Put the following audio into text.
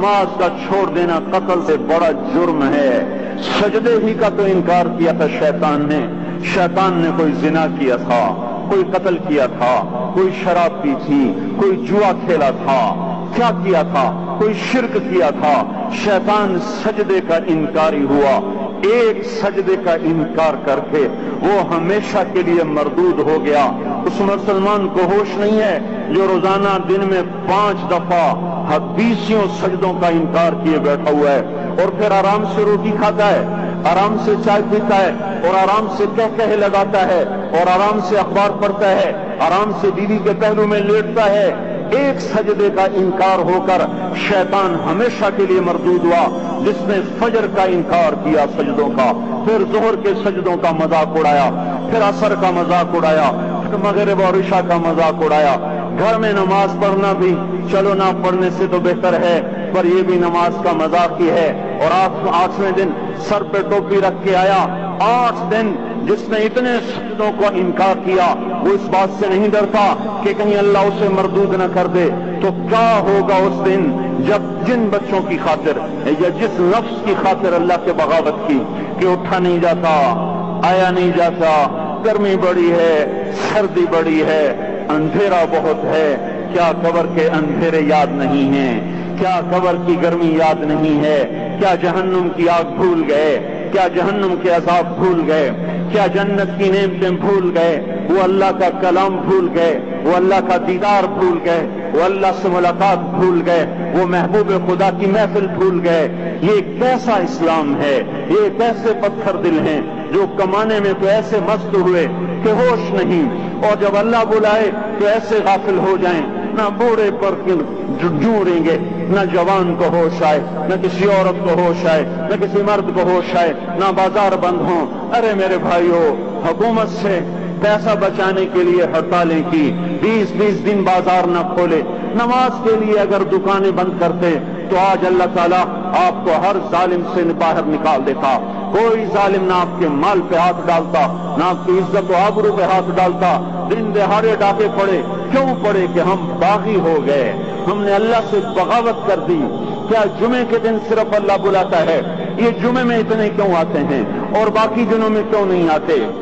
नमाज का छोड़ देना कत्ल से बड़ा जुर्म है। सजदे ही का तो इनकार किया था शैतान ने कोई जिना किया था, कोई कत्ल किया था, कोई शराब पी थी, कोई जुआ खेला था, क्या किया था, कोई शिर्क किया था। शैतान सजदे का इनकारी हुआ। एक सजदे का इनकार करके वो हमेशा के लिए मरदूद हो गया। उस मुसलमान को होश नहीं है जो रोजाना दिन में 5 दफा हदीसियों सजदों का इनकार किए बैठा हुआ है और फिर आराम से रोटी खाता है, आराम से चाय पीता है और आराम से कह लगाता है और आराम से अखबार पढ़ता है, आराम से बीवी के पहलू में लेटता है। एक सजदे का इनकार होकर शैतान हमेशा के लिए मरदूद हुआ, जिसने फजर का इनकार किया सजदों का, फिर जोहर के सजदों का मजाक उड़ाया, फिर असर का मजाक उड़ाया, फिर मगरिब और इशा का मजाक उड़ाया। घर में नमाज पढ़ना भी चलो ना पढ़ने से तो बेहतर है, पर यह भी नमाज का मजाक ही है। और 8वें दिन सर पे टोपी रख के आया। 8 दिन जिसने इतने सजदों को इनकार किया वो इस बात से नहीं डरता कि कहीं अल्लाह उसे मरदूद न कर दे। तो क्या होगा उस दिन जब जिन बच्चों की खातिर या जिस नफ्स की खातिर अल्लाह के बगावत की कि उठा नहीं जाता, आया नहीं जाता, गर्मी बड़ी है, सर्दी बड़ी है, अंधेरा बहुत है, क्या कब्र के अंधेरे याद नहीं है, क्या कब्र की गर्मी याद नहीं है, क्या जहन्नुम की आग भूल गए, क्या जहन्नुम के अजाब भूल गए, क्या जन्नत की नेमतें भूल गए, वो अल्लाह का कलाम भूल गए, वो अल्लाह का दीदार भूल गए, वो अल्लाह से मुलाकात भूल गए, वो महबूब खुदा की महफिल भूल गए। ये कैसा इस्लाम है, ये कैसे पत्थर दिल हैं जो कमाने में तो ऐसे मस्त हुए कि होश नहीं, और जब अल्लाह बुलाए तो ऐसे गाफिल हो जाएं, ना बूढ़े पर जूरेंगे, ना जवान को होश आए, ना किसी औरत को होश आए, ना किसी मर्द को होश आए, ना बाजार बंद हो। अरे मेरे भाइयों, हुकूमत से पैसा बचाने के लिए हड़तालें की, 20-20 दिन बाजार न खोले। नमाज के लिए अगर दुकानें बंद करते तो आज अल्लाह ताला आपको हर जालिम से बाहर निकाल देता। कोई जालिम ना आपके माल पे हाथ डालता, ना आपकी इज्जत और आबरू पे हाथ डालता। दिन दहाड़े डाके पड़े, क्यों पड़े कि हम बागी हो गए, हमने अल्लाह से बगावत कर दी। क्या जुमे के दिन सिर्फ अल्लाह बुलाता है? ये जुमे में इतने क्यों आते हैं और बाकी दिनों में क्यों नहीं आते?